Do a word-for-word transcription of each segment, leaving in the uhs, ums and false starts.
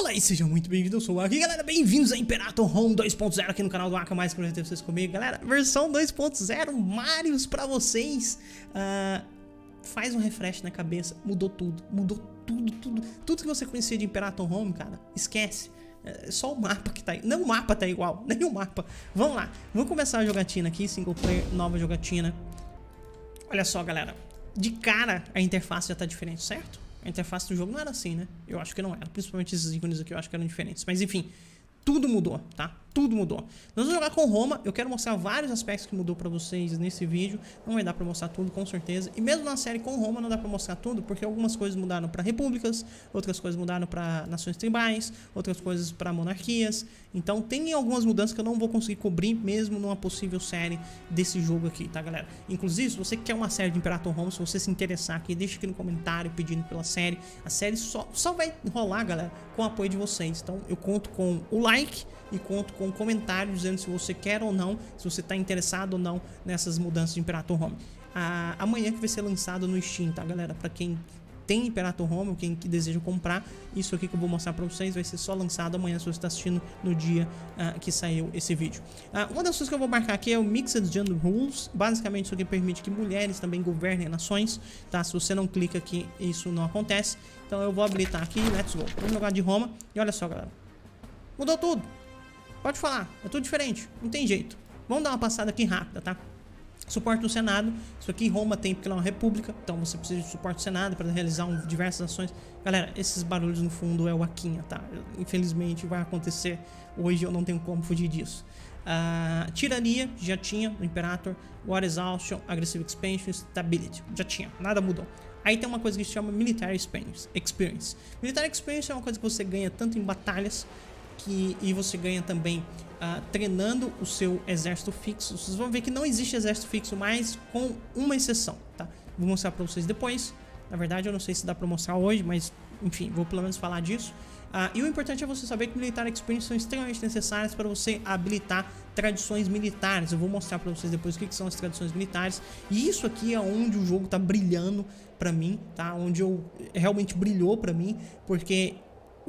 Olá e sejam muito bem-vindos, eu sou o Aki Galera, bem-vindos a Imperator Rome dois ponto zero aqui no canal do Aki, mais prazer ter vocês comigo. Galera, versão dois ponto zero, Marios pra vocês. uh, Faz um refresh na cabeça, mudou tudo, mudou tudo, tudo Tudo que você conhecia de Imperator Rome, cara, esquece. É só o mapa que tá aí, não o mapa tá igual, nem o mapa. Vamos lá, vamos começar a jogatina aqui, single player, nova jogatina. Olha só, galera, de cara a interface já tá diferente, certo? A interface do jogo não era assim, né? Eu acho que não era. Principalmente esses ícones aqui eu acho que eram diferentes. Mas enfim, tudo mudou, tá? Tudo mudou. Nós vamos jogar com Roma. Eu quero mostrar vários aspectos que mudou pra vocês nesse vídeo. Não vai dar pra mostrar tudo, com certeza. E mesmo na série com Roma não dá pra mostrar tudo, porque algumas coisas mudaram pra repúblicas, outras coisas mudaram pra nações tribais, outras coisas pra monarquias. Então tem algumas mudanças que eu não vou conseguir cobrir mesmo numa possível série desse jogo aqui, tá, galera? Inclusive, se você quer uma série de Imperator Rome, se você se interessar aqui, deixa aqui no comentário pedindo pela série. A série só, só vai rolar, galera, com o apoio de vocês. Então eu conto com o like e conto com um comentário dizendo se você quer ou não, se você tá interessado ou não nessas mudanças de Imperator Rome. Ah, amanhã que vai ser lançado no Steam, tá, galera? Pra quem tem Imperator Rome, quem que deseja comprar, isso aqui que eu vou mostrar pra vocês vai ser só lançado amanhã, se você tá assistindo no dia uh, que saiu esse vídeo. Uh, uma das coisas que eu vou marcar aqui é o Mixed Gender Rules. Basicamente isso aqui permite que mulheres também governem nações, tá? Se você não clica aqui, isso não acontece. Então eu vou habilitar aqui, let's go. Vamos jogar de Roma e olha só, galera. Mudou tudo. Pode falar, é tudo diferente, não tem jeito. Vamos dar uma passada aqui rápida, tá? Suporte do Senado, isso aqui Roma tem porque ela é uma república, então você precisa de suporte do Senado para realizar um, diversas ações. Galera, esses barulhos no fundo é o Aquinha, tá? Infelizmente vai acontecer hoje, eu não tenho como fugir disso. Uh, tirania, já tinha no Imperator. War Exhaustion, Aggressive Expansion, Stability, já tinha, nada mudou. Aí tem uma coisa que se chama Military Experience. Military Experience é uma coisa que você ganha tanto em batalhas, Que, e você ganha também uh, treinando o seu exército fixo. Vocês vão ver que não existe exército fixo mais, com uma exceção, tá? Vou mostrar pra vocês depois. Na verdade eu não sei se dá pra mostrar hoje, mas enfim, vou pelo menos falar disso. Uh, e o importante é você saber que Military Experience são extremamente necessárias para você habilitar tradições militares. Eu vou mostrar para vocês depois o que, que são as tradições militares. E isso aqui é onde o jogo tá brilhando pra mim, tá? Onde eu realmente brilhou pra mim, porque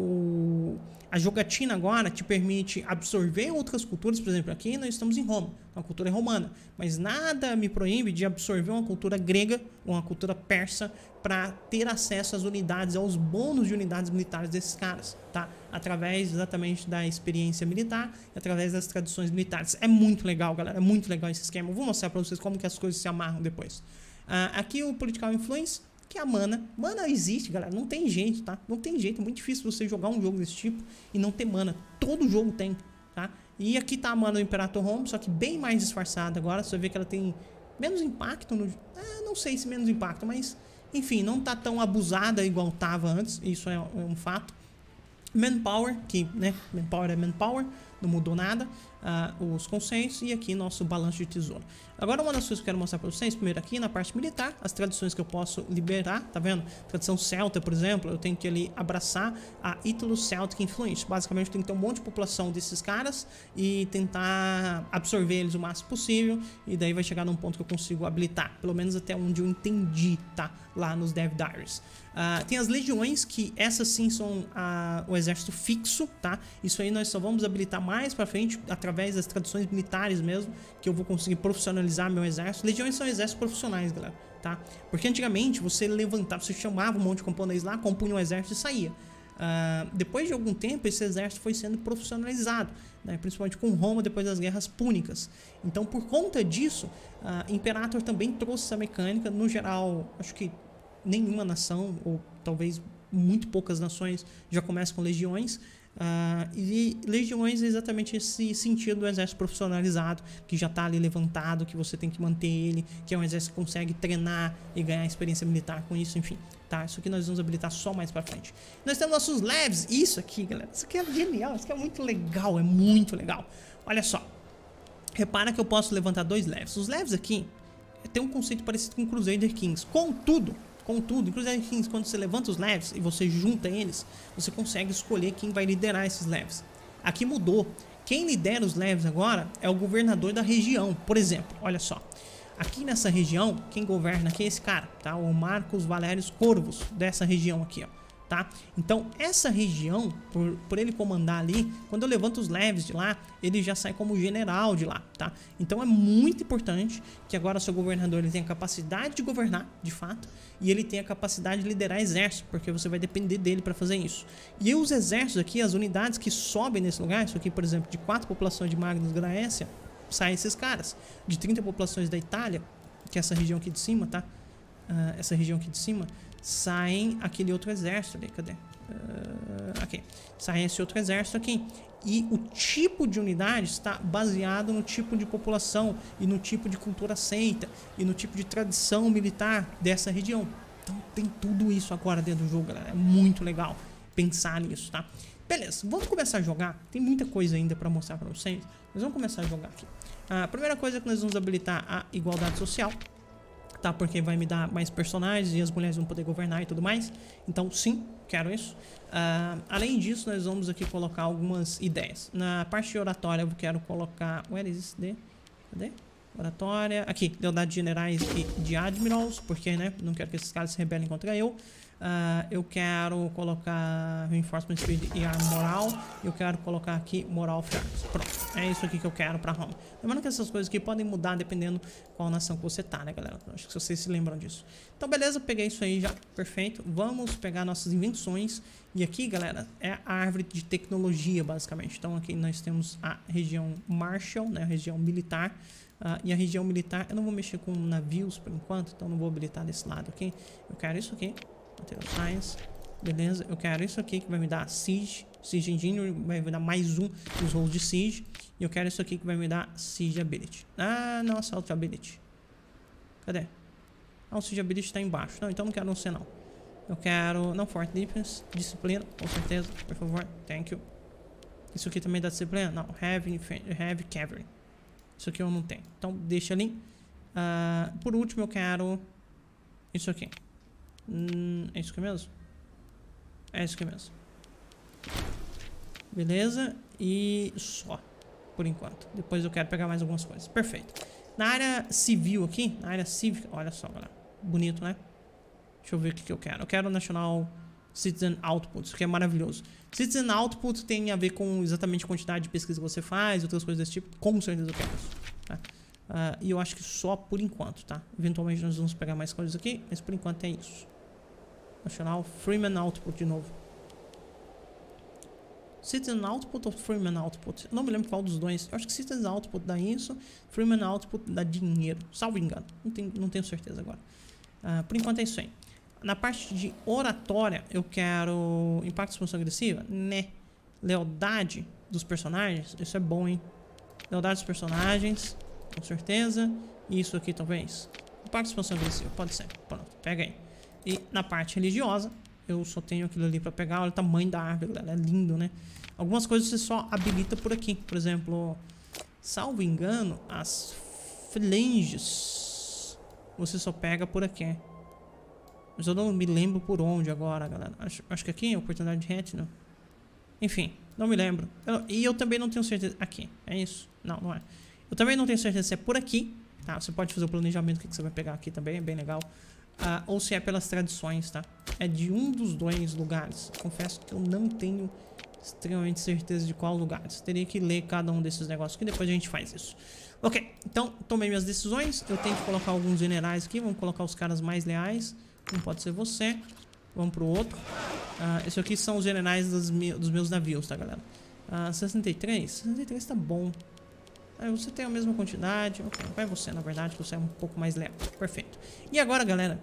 o... a jogatina agora te permite absorver outras culturas. Por exemplo, aqui nós estamos em Roma, a cultura é romana, mas nada me proíbe de absorver uma cultura grega ou uma cultura persa para ter acesso às unidades, aos bônus de unidades militares desses caras, tá? Através exatamente da experiência militar, através das tradições militares. É muito legal, galera, é muito legal esse esquema. Eu vou mostrar para vocês como que as coisas se amarram depois. Ah, aqui o Political Influence, que é a mana. Mana existe, galera, não tem jeito, tá? Não tem jeito, é muito difícil você jogar um jogo desse tipo e não ter mana. Todo jogo tem, tá? E aqui tá a mana do Imperator Rome, só que bem mais disfarçada agora. Você vê que ela tem menos impacto no... Ah, não sei se menos impacto, mas... enfim, não tá tão abusada igual tava antes, isso é um fato. Manpower, que, né? Manpower é manpower, não mudou nada. Uh, os conceitos e aqui nosso balanço de tesouro. Agora uma das coisas que eu quero mostrar para vocês, primeiro aqui na parte militar, as tradições que eu posso liberar, tá vendo? Tradição celta, por exemplo, eu tenho que ali abraçar a Italo-Celtic Influence. Basicamente eu tenho que ter um monte de população desses caras e tentar absorver eles o máximo possível, e daí vai chegar num ponto que eu consigo habilitar, pelo menos até onde eu entendi, tá? Lá nos Dev Diaries. Uh, tem as legiões, que essas sim são a, o exército fixo, tá? Isso aí nós só vamos habilitar mais pra frente, através das tradições militares mesmo, que eu vou conseguir profissionalizar meu exército. Legiões são exércitos profissionais, galera, tá? Porque antigamente você levantava, você chamava um monte de camponeses lá, compunha um exército e saía. Uh, depois de algum tempo esse exército foi sendo profissionalizado, né? Principalmente com Roma depois das guerras púnicas. Então por conta disso, uh, Imperator também trouxe essa mecânica. No geral, acho que nenhuma nação, ou talvez muito poucas nações, já começam com legiões. Uh, e legiões é exatamente esse sentido do exército profissionalizado, que já está ali levantado, que você tem que manter ele, que é um exército que consegue treinar e ganhar experiência militar com isso, enfim, tá? Isso aqui nós vamos habilitar só mais pra frente. Nós temos nossos labs, isso aqui, galera, isso aqui é genial, isso aqui é muito legal, é muito legal. Olha só, repara que eu posso levantar dois labs. Os labs aqui tem um conceito parecido com Crusader Kings, contudo... Contudo, inclusive quando você levanta os levels e você junta eles, você consegue escolher quem vai liderar esses levels. Aqui mudou. Quem lidera os levels agora é o governador da região. Por exemplo, olha só. Aqui nessa região, quem governa aqui é esse cara, tá? O Marcos Valérios Corvos, dessa região aqui, ó. tá? Então essa região, por, por ele comandar ali, quando eu levanto os leves de lá, ele já sai como general de lá, tá? Então é muito importante que agora seu governador ele tenha capacidade de governar, de fato, e ele tenha capacidade de liderar exército, porque você vai depender dele para fazer isso. E os exércitos aqui, as unidades que sobem nesse lugar, isso aqui, por exemplo, de quatro populações de Magna Graécia, saem esses caras. De trinta populações da Itália, que é essa região aqui de cima, tá? Uh, essa região aqui de cima, saem aquele outro exército ali, cadê? Uh, aqui, sai esse outro exército aqui. E o tipo de unidade está baseado no tipo de população e no tipo de cultura aceita e no tipo de tradição militar dessa região. Então tem tudo isso agora dentro do jogo, galera. É muito legal pensar nisso, tá? Beleza, vamos começar a jogar. Tem muita coisa ainda para mostrar para vocês, mas vamos começar a jogar aqui. A primeira coisa é que nós vamos habilitar a igualdade social, tá? Porque vai me dar mais personagens e as mulheres vão poder governar e tudo mais. Então sim, quero isso. uh, Além disso, nós vamos aqui colocar algumas ideias. Na parte de oratória eu quero colocar... Where is this? Cadê? Oratória... Aqui, lealdade de generais e de admirals, porque, né, não quero que esses caras se rebelem contra eu. Uh, eu quero colocar Reinforcement Speed e a Moral. Eu quero colocar aqui Moral First. Pronto, é isso aqui que eu quero pra Roma. Lembrando que essas coisas aqui podem mudar dependendo qual nação que você tá, né, galera? Acho que vocês se lembram disso. Então, beleza, peguei isso aí já, perfeito. Vamos pegar nossas invenções. E aqui, galera, é a árvore de tecnologia, basicamente. Então, aqui nós temos a região Martial, né, a região militar. Uh, e a região militar, eu não vou mexer com navios por enquanto, então não vou habilitar desse lado aqui. Eu quero isso aqui, Material Science, beleza. Eu quero isso aqui que vai me dar Siege, Siege Engineering, vai me dar mais um dos roles de Siege. E eu quero isso aqui que vai me dar Siege Ability. Ah, não, Assault Ability. Cadê? Ah, o Siege Ability tá embaixo. Não, então não quero não ser não. Eu quero, não, Fort Defense, Disciplina, com certeza, por favor, thank you. Isso aqui também dá Disciplina? Não, Heavy, heavy Cavalry. Isso aqui eu não tenho, então deixa ali. Uh, por último eu quero isso aqui. Hum, é isso aqui mesmo? É isso aqui mesmo. Beleza? E só, por enquanto. Depois eu quero pegar mais algumas coisas. Perfeito. Na área civil aqui, na área cívica, olha só, galera. Bonito, né? Deixa eu ver o que eu quero. Eu quero National Citizen Output, isso aqui é maravilhoso. Citizen Output tem a ver com exatamente a quantidade de pesquisa que você faz, outras coisas desse tipo. Com certeza eu quero isso, tá? Uh, e eu acho que só por enquanto, tá? Eventualmente nós vamos pegar mais coisas aqui, mas por enquanto é isso. National Freeman Output de novo. Citizen Output ou Freeman Output? Não me lembro qual dos dois. Eu acho que Citizen Output dá isso, Freeman Output dá dinheiro, salvo engano. Não tenho, não tenho certeza agora. Uh, por enquanto é isso aí. Na parte de oratória, eu quero impacto de expansão agressiva, né? Lealdade dos personagens, isso é bom, hein? Lealdade dos personagens, com certeza. E isso aqui, talvez. Impacto de expansão agressiva, pode ser. Pronto, pega aí. E na parte religiosa, eu só tenho aquilo ali pra pegar. Olha o tamanho da árvore, galera, é lindo, né? Algumas coisas você só habilita por aqui. Por exemplo, salvo engano, as flanges você só pega por aqui. Mas eu não me lembro por onde agora, galera. Acho, acho que aqui é oportunidade de retina. Enfim, não me lembro. Eu, e eu também não tenho certeza... Aqui, é isso? Não, não é. Eu também não tenho certeza se é por aqui, tá? Você pode fazer o planejamento que você vai pegar aqui também, é bem legal. Uh, ou se é pelas tradições, tá? É de um dos dois lugares. Confesso que eu não tenho extremamente certeza de qual lugar. Você teria que ler cada um desses negócios aqui, depois a gente faz isso. Ok, então tomei minhas decisões. Eu tenho que colocar alguns generais aqui. Vamos colocar os caras mais leais. Não pode ser você. Vamos pro outro. Uh, esse aqui são os generais dos, me dos meus navios, tá, galera? Uh, sessenta e três? sessenta e três tá bom. Aí você tem a mesma quantidade. Okay, vai você, na verdade, que você é um pouco mais leal. Perfeito. E agora, galera,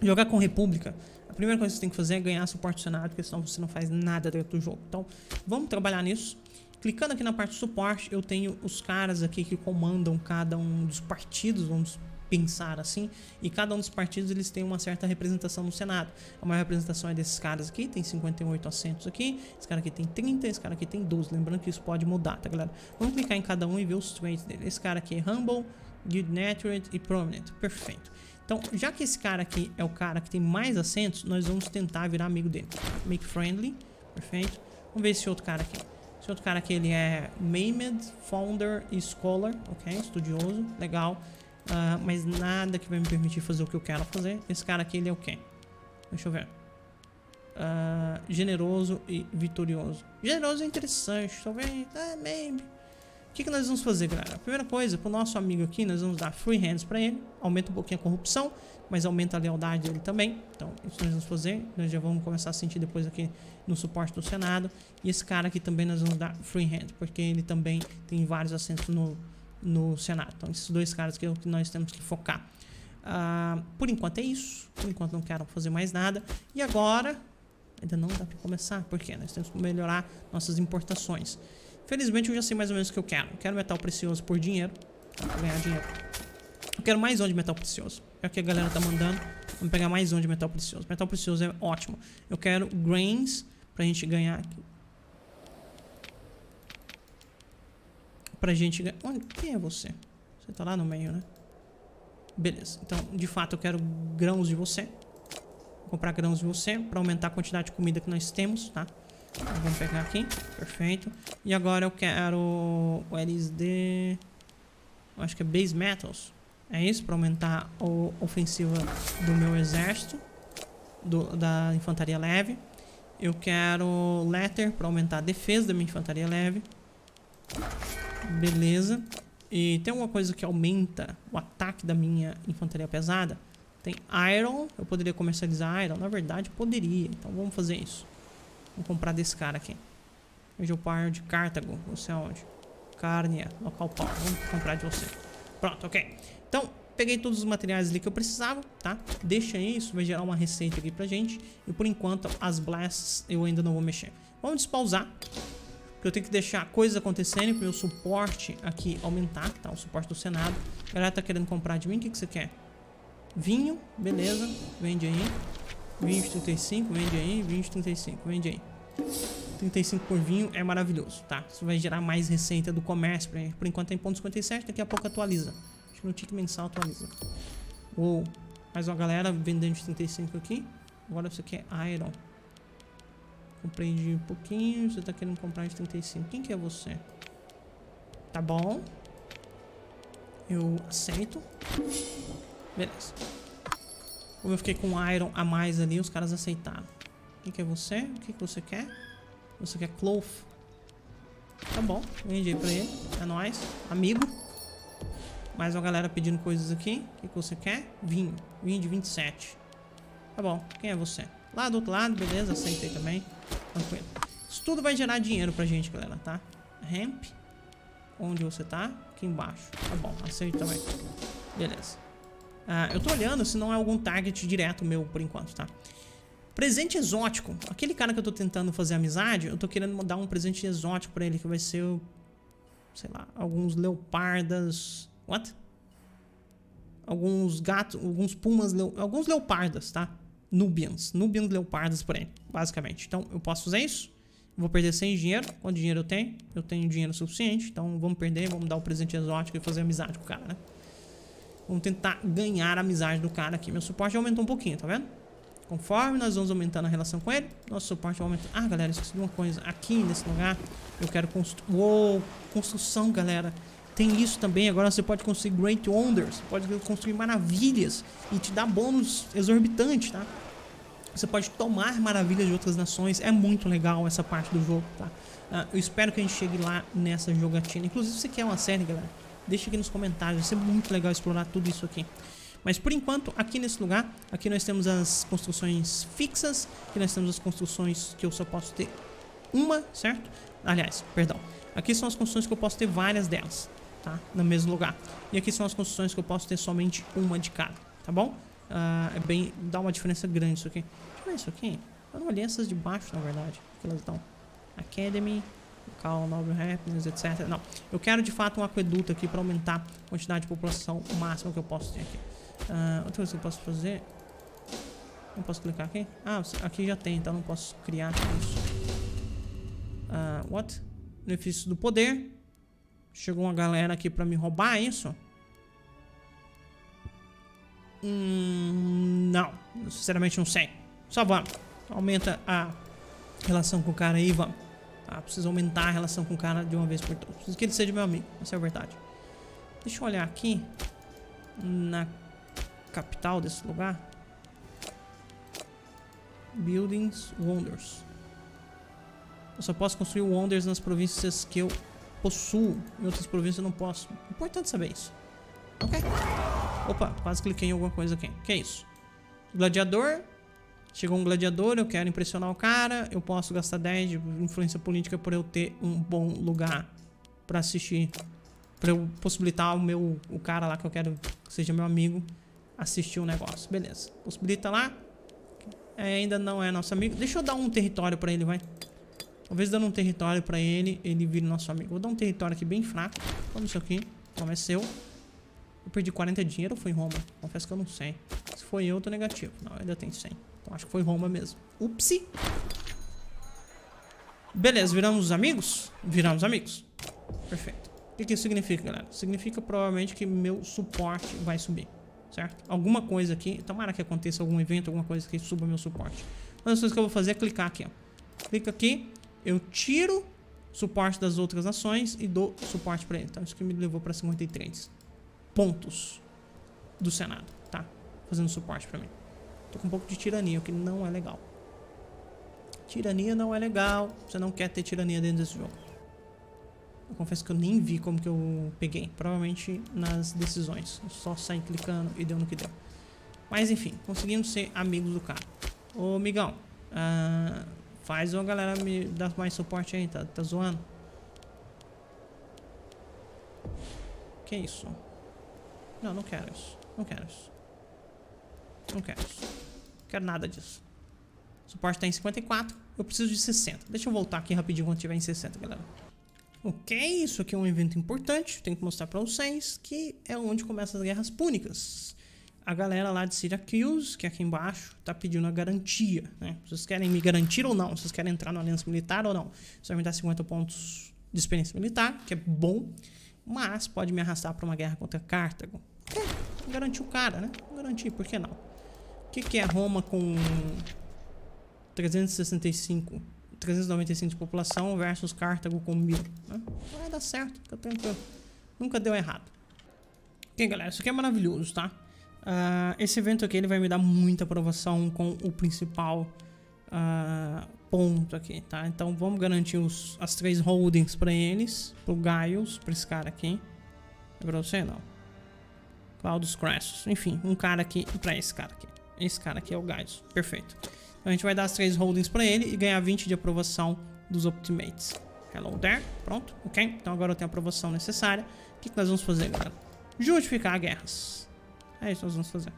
jogar com república. A primeira coisa que você tem que fazer é ganhar suporte do Senado, porque senão você não faz nada dentro do jogo. Então, vamos trabalhar nisso. Clicando aqui na parte de suporte, eu tenho os caras aqui que comandam cada um dos partidos, vamos pensar assim, e cada um dos partidos eles têm uma certa representação no Senado. A maior representação é desses caras aqui, tem cinquenta e oito assentos aqui, esse cara aqui tem trinta, esse cara aqui tem doze, lembrando que isso pode mudar, tá, galera? Vamos clicar em cada um e ver os traits dele. Esse cara aqui é Humble, Good Natured e Prominent, perfeito. Então, já que esse cara aqui é o cara que tem mais assentos, nós vamos tentar virar amigo dele. Make Friendly, perfeito. Vamos ver esse outro cara aqui. Esse outro cara aqui, ele é Maimed, Founder e Scholar, ok? Estudioso, legal. Uh, mas nada que vai me permitir fazer o que eu quero fazer. Esse cara aqui, ele é o quê? Deixa eu ver. uh, generoso e vitorioso. Generoso é interessante, talvez. Ah, maybe. O que, que nós vamos fazer, galera? A primeira coisa, pro nosso amigo aqui, nós vamos dar free hands pra ele. Aumenta um pouquinho a corrupção, mas aumenta a lealdade dele também. Então, isso nós vamos fazer. Nós já vamos começar a sentir depois aqui no suporte do Senado. E esse cara aqui também nós vamos dar free hand, porque ele também tem vários assentos no, no Senado. Então, esses dois caras aqui é o que nós temos que focar. Ah, por enquanto é isso. Por enquanto não quero fazer mais nada. E agora, ainda não dá pra começar, porque nós temos que melhorar nossas importações. Felizmente eu já sei mais ou menos o que eu quero. Eu quero metal precioso por dinheiro, tá? Pra ganhar dinheiro. Eu quero mais um de metal precioso. É o que a galera tá mandando. Vamos pegar mais um de metal precioso. Metal precioso é ótimo. Eu quero grains pra gente ganhar aqui. Pra gente ganhar... Onde... Quem é você? Você tá lá no meio, né? Beleza. Então, de fato, eu quero grãos de você. Vou comprar grãos de você pra aumentar a quantidade de comida que nós temos, tá? Então, vamos pegar aqui, perfeito. E agora eu quero o L S D, eu acho que é Base Metals. É isso, para aumentar a ofensiva do meu exército, do, da infantaria leve. Eu quero Letter para aumentar a defesa da minha infantaria leve. Beleza. E tem alguma coisa que aumenta o ataque da minha infantaria pesada? Tem Iron, eu poderia comercializar Iron, na verdade poderia, então vamos fazer isso. Vou comprar desse cara aqui. Hoje eu paro de Cartago. Não sei aonde. Carnia, local pau. Vamos comprar de você. Pronto, ok. Então, peguei todos os materiais ali que eu precisava, tá? Deixa aí, isso vai gerar uma receita aqui pra gente. E por enquanto, as blasts eu ainda não vou mexer. Vamos despausar. Porque eu tenho que deixar coisas acontecendo pro meu suporte aqui aumentar, tá? O suporte do Senado. A galera tá querendo comprar de mim. O que, que você quer? Vinho, beleza. Vende aí. vinte, trinta e cinco, vende aí, vinte, trinta e cinco, vende aí. trinta e cinco por vinho é maravilhoso, tá? Isso vai gerar mais receita do comércio. Por enquanto tem ponto cinquenta e sete, daqui a pouco atualiza. Acho que no tique mensal atualiza. Uou, mais uma galera vendendo de trinta e cinco aqui. Agora você quer Iron. Comprei de pouquinho, você tá querendo comprar de trinta e cinco. Quem que é você? Tá bom. Eu aceito. Beleza. Como eu fiquei com Iron a mais ali, os caras aceitaram. Quem que é você? O que que você quer? Você quer Cloth? Tá bom, vende aí pra ele. É nóis, amigo. Mais uma galera pedindo coisas aqui. O que que você quer? Vinho. Vinho de vinte e sete. Tá bom, quem é você? Lá do outro lado, beleza, aceitei também. Tranquilo. Isso tudo vai gerar dinheiro pra gente, galera, tá? Ramp. Onde você tá? Aqui embaixo. Tá bom, aceito também. Beleza. Uh, eu tô olhando se não é algum target direto meu por enquanto, tá? Presente exótico. Aquele cara que eu tô tentando fazer amizade, eu tô querendo dar um presente exótico pra ele, que vai ser, sei lá, alguns leopardas... What? Alguns gatos, alguns pumas, leo... alguns leopardas, tá? Nubians. Nubians leopardas por ele, basicamente. Então, eu posso fazer isso? Vou perder sem dinheiro. Quanto dinheiro eu tenho? Eu tenho dinheiro suficiente, então vamos perder, vamos dar um presente exótico e fazer amizade com o cara, né? Vamos tentar ganhar a amizade do cara aqui. Meu suporte já aumentou um pouquinho, tá vendo? Conforme nós vamos aumentando a relação com ele, nosso suporte vai aumentando. Ah, galera, esqueci de uma coisa. Aqui, nesse lugar, eu quero construir... Uou, construção, galera. Tem isso também. Agora você pode construir Great Wonders. Você pode construir maravilhas e te dar bônus exorbitante, tá? Você pode tomar maravilhas de outras nações. É muito legal essa parte do jogo, tá? Uh, eu espero que a gente chegue lá nessa jogatina. Inclusive, se você quer uma série, galera... Deixa aqui nos comentários, vai ser muito legal explorar tudo isso aqui. Mas por enquanto, aqui nesse lugar, aqui nós temos as construções fixas. Aqui nós temos as construções que eu só posso ter uma, certo? Aliás, perdão. Aqui são as construções que eu posso ter várias delas, tá? No mesmo lugar. E aqui são as construções que eu posso ter somente uma de cada, tá bom? Uh, é bem... dá uma diferença grande isso aqui. Deixa eu ver isso aqui. Eu não olhei essas de baixo, na verdade. O que elas estão? Academy... Local, Noble Happiness, etcétera. Não, eu quero de fato um aqueduto aqui para aumentar a quantidade de população máxima que eu posso ter aqui. Uh, outra coisa que eu posso fazer... Não posso clicar aqui? Ah, aqui já tem, então não posso criar isso. Uh, what? Benefício do poder. Chegou uma galera aqui para me roubar isso? Hum, não, sinceramente não sei. Só vamos. Aumenta a relação com o cara aí, vamos. Ah, preciso aumentar a relação com o cara de uma vez por todas. Preciso que ele seja meu amigo, essa é a verdade. Deixa eu olhar aqui. Na capital desse lugar. Buildings, Wonders. Eu só posso construir Wonders nas províncias que eu possuo. Em outras províncias eu não posso. Importante saber isso. Ok. Opa, quase cliquei em alguma coisa aqui. Que é isso? Gladiador. Chegou um gladiador, eu quero impressionar o cara. Eu posso gastar dez de influência política por eu ter um bom lugar pra assistir. Pra eu possibilitar o meu, o cara lá que eu quero que seja meu amigo, assistir o negócio. Beleza. Possibilita lá. É, ainda não é nosso amigo. Deixa eu dar um território pra ele, vai. Talvez dando um território pra ele, ele vire nosso amigo. Vou dar um território aqui bem fraco. Toma isso aqui. Toma, é seu. Eu perdi quarenta de dinheiro ou foi Roma? Confesso que eu não sei. Se foi eu, eu tô negativo. Não, ainda tem cem. Então acho que foi Roma mesmo. Upsi. Beleza, viramos amigos? Viramos amigos. Perfeito. O que, que isso significa, galera? Significa provavelmente que meu suporte vai subir, certo? Alguma coisa aqui. Tomara que aconteça algum evento, alguma coisa que suba meu suporte. Uma das coisas que eu vou fazer é clicar aqui, ó. Clica aqui. Eu tiro suporte das outras nações e dou suporte pra ele. Então isso que me levou pra cinquenta e três pontos do Senado, tá? Fazendo suporte pra mim. Tô com um pouco de tirania, o que não é legal. Tirania não é legal. Você não quer ter tirania dentro desse jogo. Eu confesso que eu nem vi como que eu peguei. Provavelmente nas decisões. Eu só saí clicando e deu no que deu. Mas enfim, conseguimos ser amigos do cara. Ô, migão. Ah... Faz a galera me dar mais suporte aí, tá, tá zoando? Que isso? Não, não quero isso. Não quero isso. Não quero isso. Não quero nada disso. O suporte tá em cinquenta e quatro. Eu preciso de sessenta. Deixa eu voltar aqui rapidinho quando tiver em sessenta, galera. Ok, isso aqui é um evento importante. Tenho que mostrar pra vocês que é onde começam as guerras púnicas. A galera lá de Siracuse, que é aqui embaixo, tá pedindo a garantia, né? Vocês querem me garantir ou não? Vocês querem entrar na aliança militar ou não? Vocês vão me dar cinquenta pontos de experiência militar, que é bom, mas pode me arrastar pra uma guerra contra Cartago. É, garantir o cara, né? Garantir, por que não? O que, que é Roma com trezentos e sessenta e cinco, trezentos e noventa e cinco de população versus Cartago com mil, né? Vai dar certo, fica tranquilo. Nunca deu errado. Ok, galera, isso aqui é maravilhoso, tá? Uh, esse evento aqui ele vai me dar muita aprovação com o principal uh, ponto aqui, tá? Então vamos garantir os, as três holdings pra eles. Pro Gaius, pra esse cara aqui. É pra você? Não. Claudius Cressus. Enfim, um cara aqui e pra esse cara aqui. Esse cara aqui é o Gaius. Perfeito. Então a gente vai dar as três holdings pra ele e ganhar vinte de aprovação dos Optimates. Hello there. Pronto, ok? Então agora eu tenho a aprovação necessária. O que, que nós vamos fazer, galera? Justificar guerras. É isso que nós vamos fazer.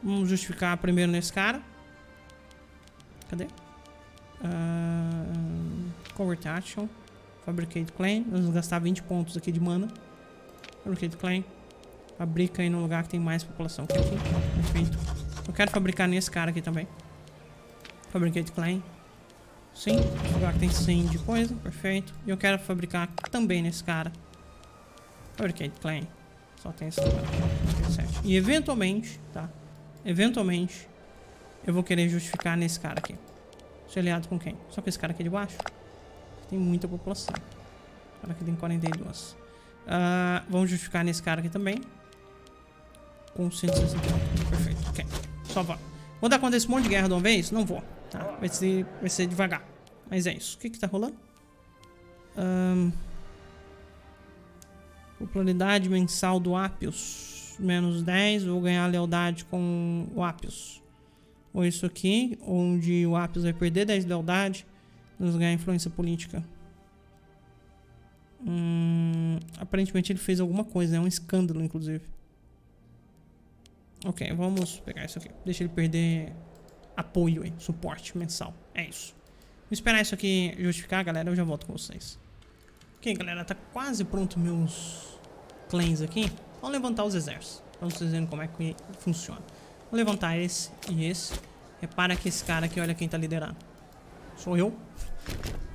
Vamos justificar primeiro nesse cara. Cadê? Uh, Convert Action. Fabricate Claim. Nós vamos gastar vinte pontos aqui de mana. Fabricate Claim. Fabrica aí no lugar que tem mais população. Que aqui. Perfeito. Eu quero fabricar nesse cara aqui também. Fabricate Claim. Sim. No lugar que tem cem de coisa. Perfeito. E eu quero fabricar também nesse cara. Fabricate Claim. Só tem esse lugar. E eventualmente, tá? Eventualmente, eu vou querer justificar nesse cara aqui. Sou aliado com quem? Só com esse cara aqui de baixo. Tem muita população. O cara aqui tem quarenta e dois. Uh, vamos justificar nesse cara aqui também. Com cento e sessenta e quatro. Perfeito. Ok. Só vai. Vou dar conta desse monte de guerra de uma vez? Não vou. Tá? Vai ser, vai ser devagar. Mas é isso. O que que tá rolando? Ahn... Um... Popularidade mensal do Apius, menos dez, vou ganhar lealdade com o Apius. Ou isso aqui, onde o Apius vai perder dez de lealdade, nós ganhar influência política. Hum, aparentemente ele fez alguma coisa, é um escândalo inclusive. Ok, vamos pegar isso aqui, deixa ele perder apoio, hein? Suporte mensal, é isso. Vou esperar isso aqui justificar, galera, eu já volto com vocês. Ok, galera, tá quase pronto meus claims aqui. Vamos levantar os exércitos, pra vocês verem como é que funciona. Vou levantar esse e esse. Repara que esse cara aqui, olha quem tá liderando. Sou eu.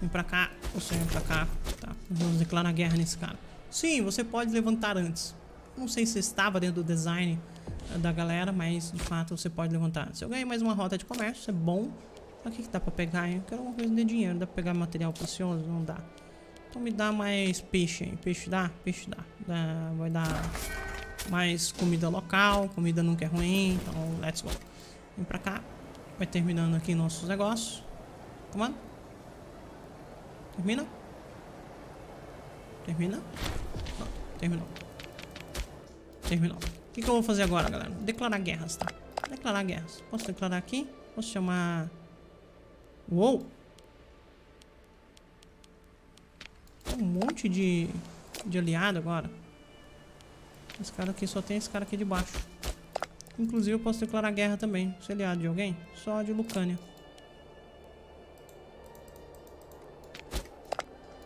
Vem pra cá, você vem pra cá. Tá, vamos declarar guerra nesse cara. Sim, você pode levantar antes. Não sei se estava dentro do design da galera, mas de fato você pode levantar antes. Eu ganhei mais uma rota de comércio, isso é bom. Mas o que que dá pra pegar, hein? Eu quero alguma coisa de dinheiro, dá pra pegar material precioso? Não dá. Então me dá mais peixe, hein? Peixe dá? Peixe dá. dá. Vai dar mais comida local, comida nunca é ruim, então let's go. Vem pra cá, vai terminando aqui nossos negócios. Come on. Termina. Termina. Não, terminou. Terminou. O que, que eu vou fazer agora, galera? Declarar guerras, tá? Declarar guerras. Posso declarar aqui? Posso chamar... Uou! Tem um monte de, de aliado agora. Esse cara aqui só tem esse cara aqui de baixo. Inclusive eu posso declarar guerra também. Você é aliado de alguém? Só de Lucânia.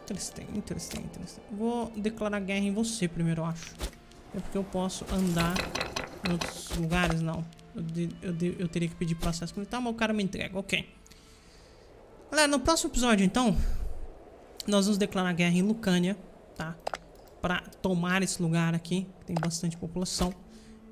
Interessante, interessante, interessante. Vou declarar guerra em você primeiro, eu acho. É porque eu posso andar em outros lugares, não. Eu, de, eu, de, eu teria que pedir processo militar, mas o cara me entrega, ok. Galera, no próximo episódio, então, nós vamos declarar guerra em Lucânia, tá? Pra tomar esse lugar aqui, que tem bastante população.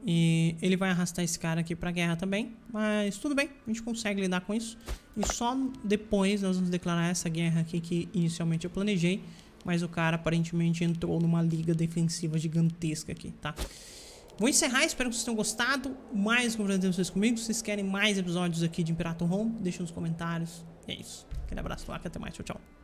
E ele vai arrastar esse cara aqui pra guerra também. Mas tudo bem, a gente consegue lidar com isso. E só depois nós vamos declarar essa guerra aqui que inicialmente eu planejei. Mas o cara aparentemente entrou numa liga defensiva gigantesca aqui, tá? Vou encerrar, espero que vocês tenham gostado. Mais conversando com vocês comigo. Se vocês querem mais episódios aqui de Imperator Rome, deixa nos comentários. E é isso. Aquele abraço lá, até mais, tchau, tchau.